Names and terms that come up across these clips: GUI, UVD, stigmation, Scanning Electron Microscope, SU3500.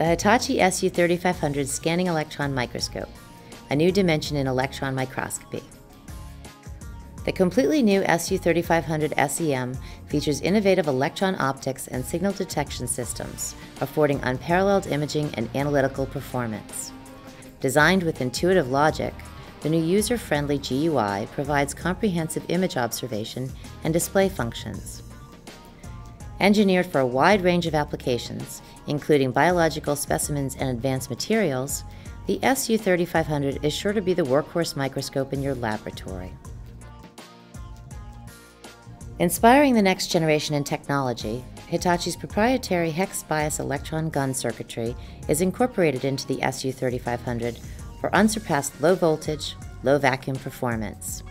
The Hitachi SU3500 Scanning Electron Microscope, a new dimension in electron microscopy. The completely new SU3500 SEM features innovative electron optics and signal detection systems, affording unparalleled imaging and analytical performance. Designed with intuitive logic, the new user-friendly GUI provides comprehensive image observation and display functions. Engineered for a wide range of applications, including biological specimens and advanced materials, the SU3500 is sure to be the workhorse microscope in your laboratory. Inspiring the next generation in technology, Hitachi's proprietary hex bias electron gun circuitry is incorporated into the SU3500 for unsurpassed low voltage, low vacuum performance.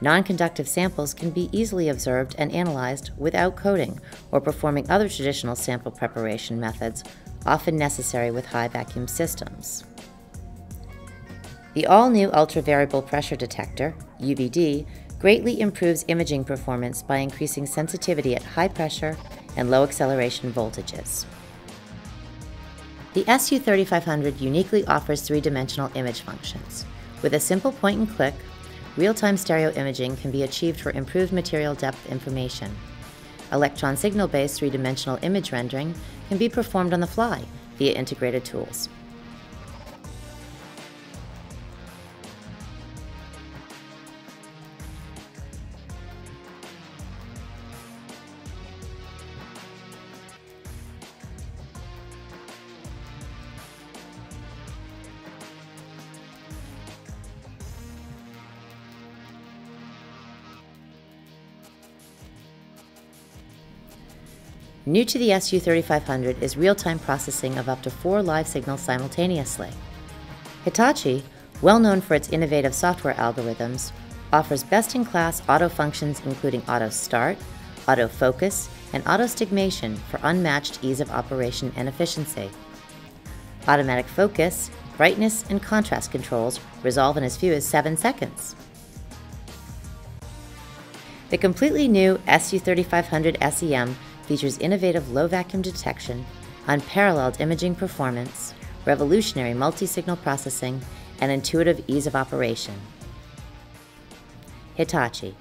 Non-conductive samples can be easily observed and analyzed without coding or performing other traditional sample preparation methods, often necessary with high vacuum systems. The all-new ultra-variable pressure detector, UVD, greatly improves imaging performance by increasing sensitivity at high pressure and low acceleration voltages. The SU3500 uniquely offers three-dimensional image functions. With a simple point-and-click, real-time stereo imaging can be achieved for improved material depth information. Electron signal-based three-dimensional image rendering can be performed on the fly via integrated tools. New to the SU3500 is real-time processing of up to 4 live signals simultaneously. Hitachi, well known for its innovative software algorithms, offers best-in-class auto functions including auto start, auto focus, and auto stigmation for unmatched ease of operation and efficiency. Automatic focus, brightness, and contrast controls resolve in as few as 7 seconds. The completely new SU3500 SEM features innovative low-vacuum detection, unparalleled imaging performance, revolutionary multi-signal processing, and intuitive ease of operation. Hitachi.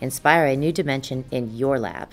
Inspire a new dimension in your lab.